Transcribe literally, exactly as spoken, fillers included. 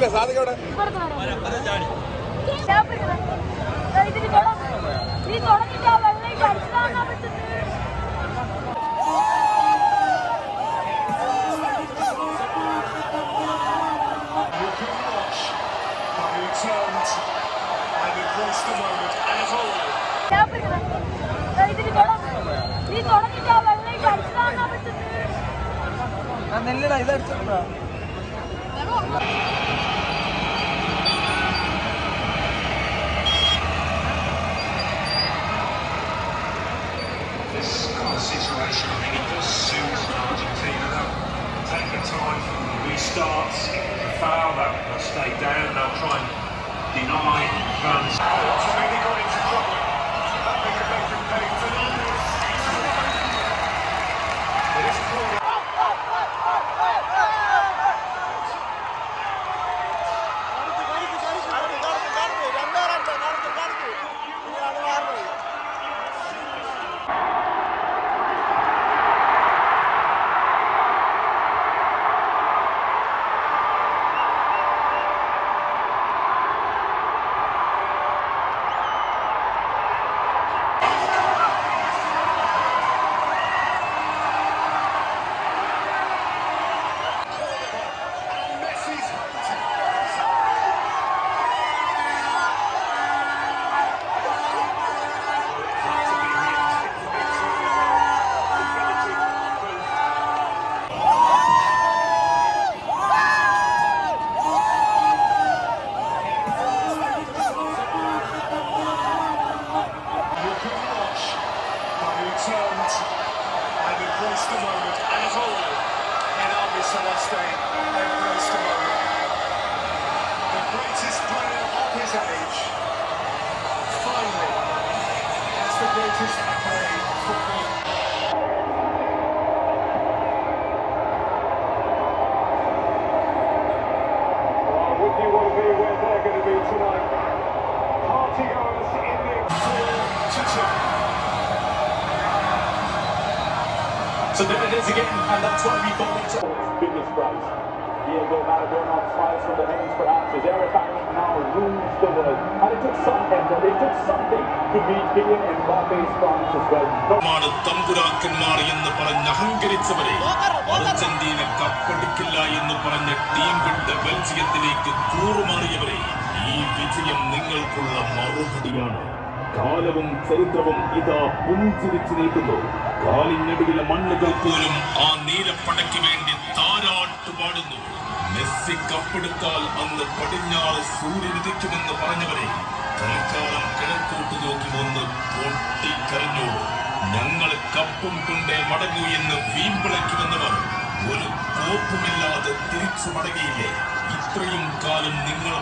साथ में साथ के ऊपर तो आ रहा है क्या पर इधर थोड़ा ये थोड़ा की क्या वाला नहीं करना ना बच्चे நெல்லடா இத அடிச்சடா This situation I think it just suits Argentina now. Take the time from the restarts, the foul, they'll stay down, they'll try and deny runs. It's really got into trouble. That big a big pay for this. It is cool. So there it is again, and that's what we got into. Goodness Christ. Diego Maradona flies from the heavens perhaps as Eric Ireland now rules the world. And it took some effort, it took something to beat Kylian Mbappe's France as well. Mara Tamburakkanmar ennu paranj ahangarithavare. Argentina kappadikilla ennu paranj team vitte Belgiumthilekku koormariyavare. Ee vijayam ningalkkulla marupadiyaanu. കാലവും ചരിത്രവും ഇതാ പുഞ്ചിരിച്ചു നീക്കുന്നു. കാലിനടിയിലെ മണ്ണുകൾ പോലും ആ നീലപ്പടയ്ക്ക് വേണ്ടി താരാട്ടുപാടുന്നു. Messi കപ്പെടുത്താൽ അന്ന് പടിഞ്ഞാറ് സൂര്യനുദിക്കുമെന്ന് പറഞ്ഞവരെ തൽക്കാലം കിഴക്കോട്ട് നോക്കി ഒന്ന് പൊട്ടിക്കരഞ്ഞു. ഞങ്ങൾ കപ്പും കൊണ്ടേ മടങ്ങൂ എന്ന് വീമ്പിളക്കി വന്നവർ ഒരു കോപ്പുമില്ലാതെ തിരിച്ചു മടങ്ങിയില്ലേ? ഇത്രയും കാലം നിങ്ങൾ